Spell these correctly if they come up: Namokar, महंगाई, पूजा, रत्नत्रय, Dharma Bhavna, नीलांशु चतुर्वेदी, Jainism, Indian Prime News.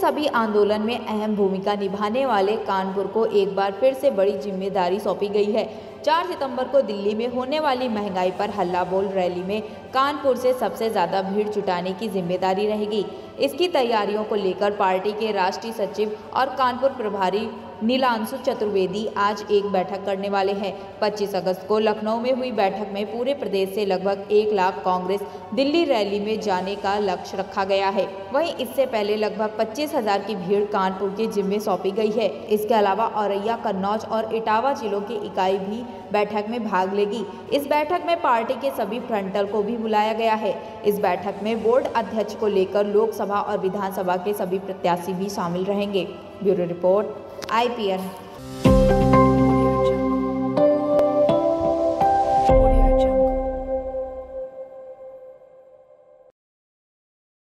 सभी आंदोलन में अहम भूमिका निभाने वाले कानपुर को एक बार फिर से बड़ी जिम्मेदारी सौंपी गई है। 4 सितंबर को दिल्ली में होने वाली महंगाई पर हल्ला बोल रैली में कानपुर से सबसे ज़्यादा भीड़ जुटाने की जिम्मेदारी रहेगी। इसकी तैयारियों को लेकर पार्टी के राष्ट्रीय सचिव और कानपुर प्रभारी नीलांशु चतुर्वेदी आज एक बैठक करने वाले हैं। 25 अगस्त को लखनऊ में हुई बैठक में पूरे प्रदेश से लगभग 1 लाख कांग्रेस दिल्ली रैली में जाने का लक्ष्य रखा गया है। वहीं इससे पहले लगभग 25,000 की भीड़ कानपुर के जिम्मे सौंपी गई है। इसके अलावा औरैया, कन्नौज और इटावा जिलों की इकाई भी बैठक में भाग लेगी। इस बैठक में पार्टी के सभी फ्रंटल को भी बुलाया गया है। इस बैठक में बोर्ड अध्यक्ष को लेकर लोकसभा और विधानसभा के सभी प्रत्याशी भी शामिल रहेंगे। Bureau report IPN।